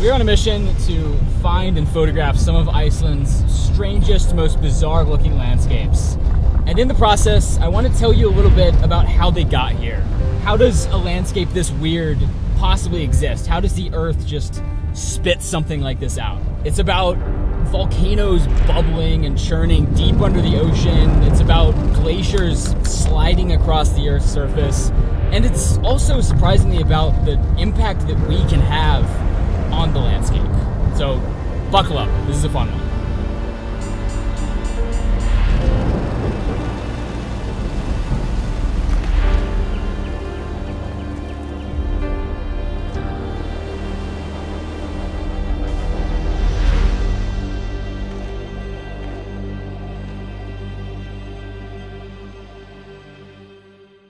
We're on a mission to find and photograph some of Iceland's strangest, most bizarre looking landscapes. And in the process, I want to tell you a little bit about how they got here. How does a landscape this weird possibly exist? How does the earth just spit something like this out? It's about volcanoes bubbling and churning deep under the ocean. It's about glaciers sliding across the earth's surface. And it's also surprisingly about the impact that we can have on the landscape. So buckle up, this is a fun one.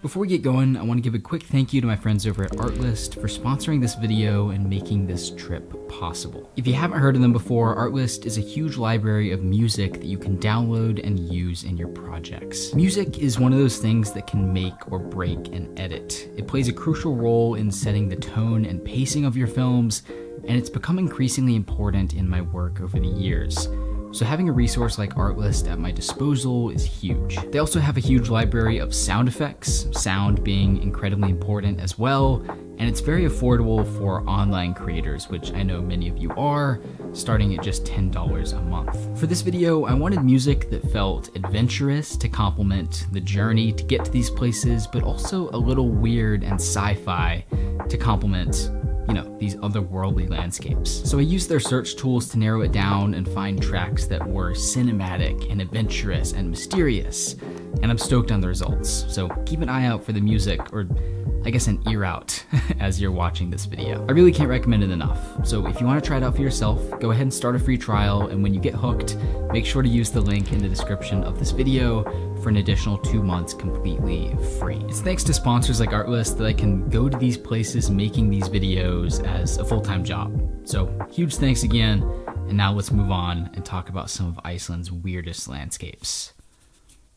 Before we get going, I want to give a quick thank you to my friends over at Artlist for sponsoring this video and making this trip possible. If you haven't heard of them before, Artlist is a huge library of music that you can download and use in your projects. Music is one of those things that can make or break an edit. It plays a crucial role in setting the tone and pacing of your films, and it's become increasingly important in my work over the years. So having a resource like Artlist at my disposal is huge. They also have a huge library of sound effects, sound being incredibly important as well, and it's very affordable for online creators, which I know many of you are, starting at just $10 a month. For this video, I wanted music that felt adventurous to complement the journey to get to these places, but also a little weird and sci-fi to complement, you know, these otherworldly landscapes. So I used their search tools to narrow it down and find tracks that were cinematic and adventurous and mysterious, and I'm stoked on the results. So keep an eye out for the music, or I guess an ear out, as you're watching this video. I really can't recommend it enough. So if you want to try it out for yourself, go ahead and start a free trial, and when you get hooked, make sure to use the link in the description of this video for an additional 2 months completely free. It's thanks to sponsors like Artlist that I can go to these places making these videos as a full-time job. So huge thanks again, and now let's move on and talk about some of Iceland's weirdest landscapes.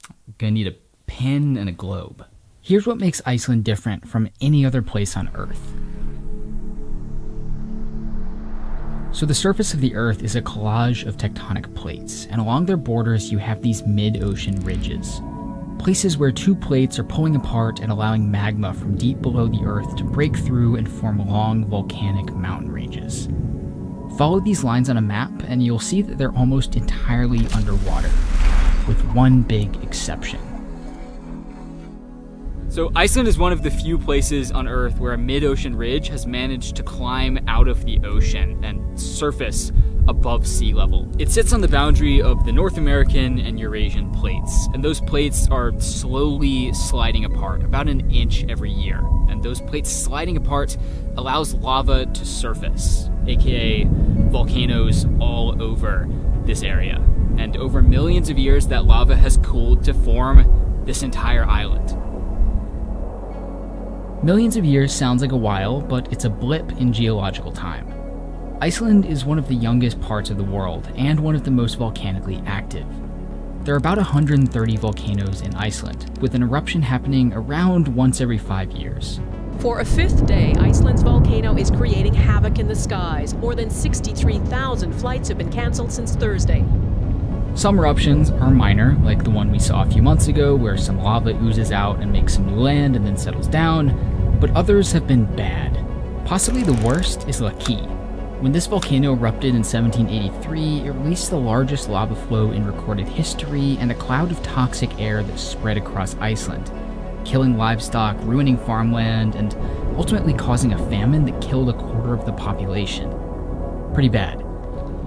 I'm gonna need a pen and a globe. Here's what makes Iceland different from any other place on Earth. So the surface of the Earth is a collage of tectonic plates, and along their borders you have these mid-ocean ridges. Places where two plates are pulling apart and allowing magma from deep below the Earth to break through and form long volcanic mountain ranges. Follow these lines on a map and you'll see that they're almost entirely underwater, with one big exception. So Iceland is one of the few places on Earth where a mid-ocean ridge has managed to climb out of the ocean and surface above sea level. It sits on the boundary of the North American and Eurasian plates, and those plates are slowly sliding apart, about an inch every year. And those plates sliding apart allows lava to surface, aka volcanoes all over this area. And over millions of years, that lava has cooled to form this entire island. Millions of years sounds like a while, but it's a blip in geological time. Iceland is one of the youngest parts of the world and one of the most volcanically active. There are about 130 volcanoes in Iceland, with an eruption happening around once every 5 years. For a fifth day, Iceland's volcano is creating havoc in the skies. More than 63,000 flights have been canceled since Thursday. Some eruptions are minor, like the one we saw a few months ago where some lava oozes out and makes some new land and then settles down, but others have been bad. Possibly the worst is Laki. When this volcano erupted in 1783, it released the largest lava flow in recorded history and a cloud of toxic air that spread across Iceland, killing livestock, ruining farmland, and ultimately causing a famine that killed a quarter of the population. Pretty bad.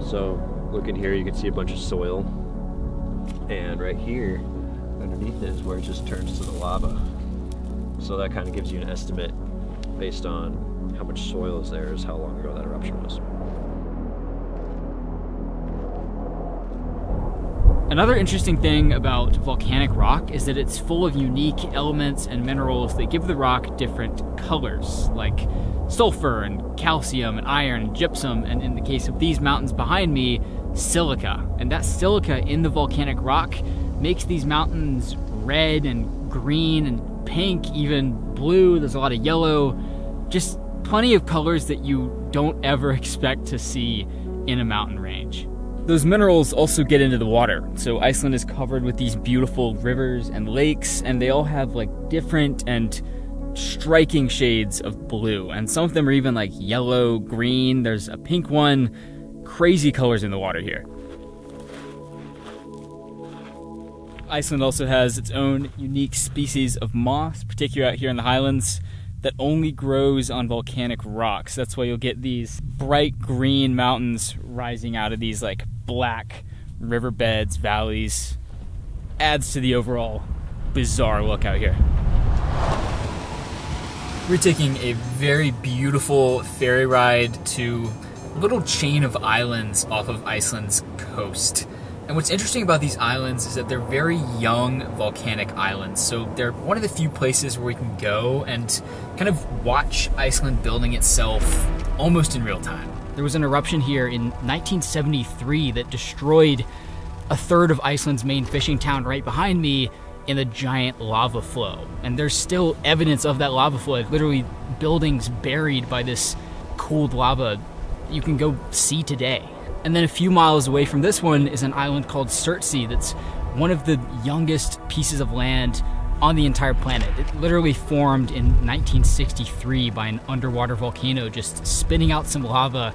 So look in here, you can see a bunch of soil, and right here underneath it is where it just turns to the lava. So that kind of gives you an estimate based on how much soil is there is how long ago that eruption was. Another interesting thing about volcanic rock is that it's full of unique elements and minerals that give the rock different colors, like sulfur and calcium and iron and gypsum, and in the case of these mountains behind me, silica. And that silica in the volcanic rock makes these mountains red and green and pink, even blue. There's a lot of yellow. Just plenty of colors that you don't ever expect to see in a mountain range. Those minerals also get into the water, so Iceland is covered with these beautiful rivers and lakes, and they all have like different and striking shades of blue, and some of them are even like yellow, green, there's a pink one, crazy colors in the water here. Iceland also has its own unique species of moss, particularly out here in the highlands, that only grows on volcanic rocks. That's why you'll get these bright green mountains rising out of these like black riverbeds, valleys. Adds to the overall bizarre look out here. We're taking a very beautiful ferry ride to a little chain of islands off of Iceland's coast. And what's interesting about these islands is that they're very young volcanic islands. So they're one of the few places where we can go and kind of watch Iceland building itself almost in real time. There was an eruption here in 1973 that destroyed a third of Iceland's main fishing town right behind me in a giant lava flow. And there's still evidence of that lava flow, literally buildings buried by this cooled lava you can go see today. And then a few miles away from this one is an island called Surtsey that's one of the youngest pieces of land on the entire planet. It literally formed in 1963 by an underwater volcano just spitting out some lava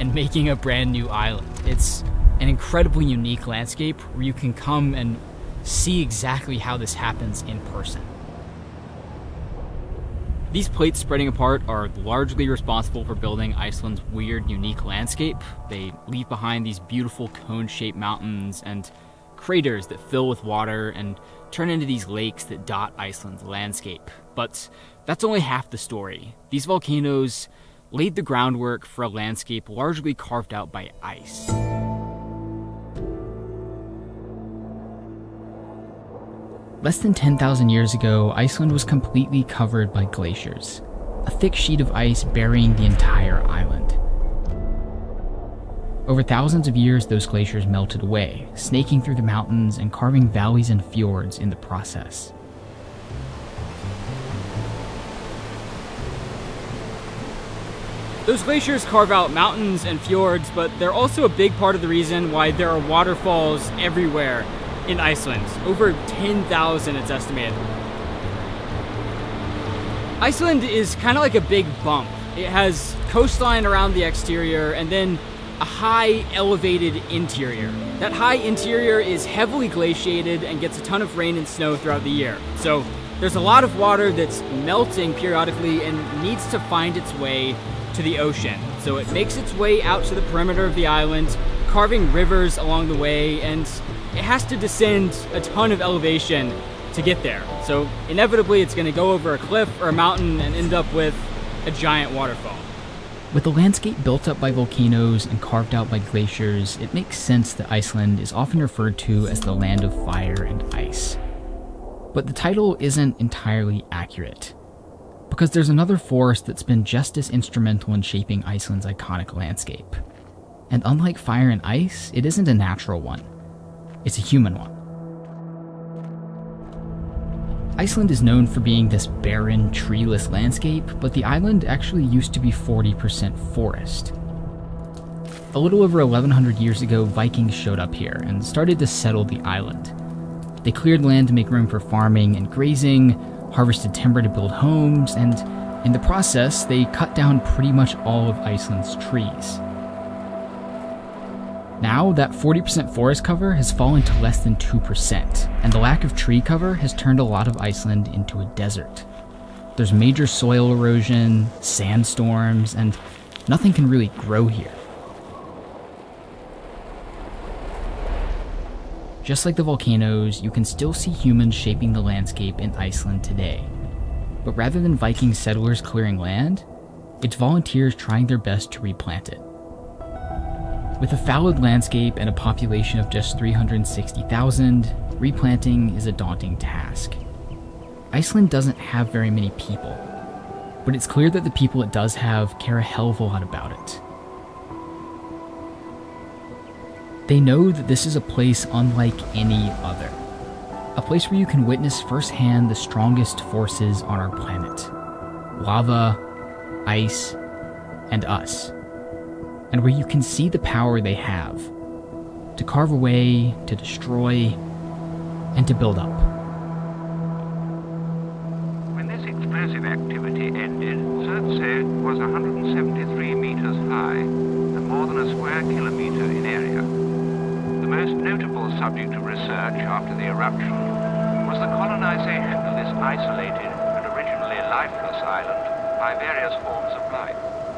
and making a brand new island. It's an incredibly unique landscape where you can come and see exactly how this happens in person. These plates spreading apart are largely responsible for building Iceland's weird, unique landscape. They leave behind these beautiful cone-shaped mountains and craters that fill with water and turn into these lakes that dot Iceland's landscape. But that's only half the story. These volcanoes laid the groundwork for a landscape largely carved out by ice. Less than 10,000 years ago, Iceland was completely covered by glaciers, a thick sheet of ice burying the entire island. Over thousands of years, those glaciers melted away, snaking through the mountains and carving valleys and fjords in the process. Those glaciers carve out mountains and fjords, but they're also a big part of the reason why there are waterfalls everywhere in Iceland. Over 10,000, it's estimated. Iceland is kind of like a big bump. It has coastline around the exterior and then a high elevated interior. That high interior is heavily glaciated and gets a ton of rain and snow throughout the year. So there's a lot of water that's melting periodically and needs to find its way to the ocean. So it makes its way out to the perimeter of the island, carving rivers along the way, and it has to descend a ton of elevation to get there. So inevitably it's going to go over a cliff or a mountain and end up with a giant waterfall. With the landscape built up by volcanoes and carved out by glaciers, it makes sense that Iceland is often referred to as the land of fire and ice. But the title isn't entirely accurate, because there's another force that's been just as instrumental in shaping Iceland's iconic landscape. And unlike fire and ice, it isn't a natural one. It's a human one. Iceland is known for being this barren, treeless landscape, but the island actually used to be 40% forest. A little over 1,100 years ago, Vikings showed up here and started to settle the island. They cleared land to make room for farming and grazing, harvested timber to build homes, and in the process, they cut down pretty much all of Iceland's trees. Now, that 40% forest cover has fallen to less than 2%, and the lack of tree cover has turned a lot of Iceland into a desert. There's major soil erosion, sandstorms, and nothing can really grow here. Just like the volcanoes, you can still see humans shaping the landscape in Iceland today. But rather than Viking settlers clearing land, it's volunteers trying their best to replant it. With a fallowed landscape and a population of just 360,000, replanting is a daunting task. Iceland doesn't have very many people, but it's clear that the people it does have care a hell of a lot about it. They know that this is a place unlike any other, a place where you can witness firsthand the strongest forces on our planet: lava, ice, and us, and where you can see the power they have to carve away, to destroy, and to build up. When this explosive activity ended, Surtsey was 173 meters high and more than a square kilometer in area. The most notable subject of research after the eruption was the colonization of this isolated and originally lifeless island by various forms of life.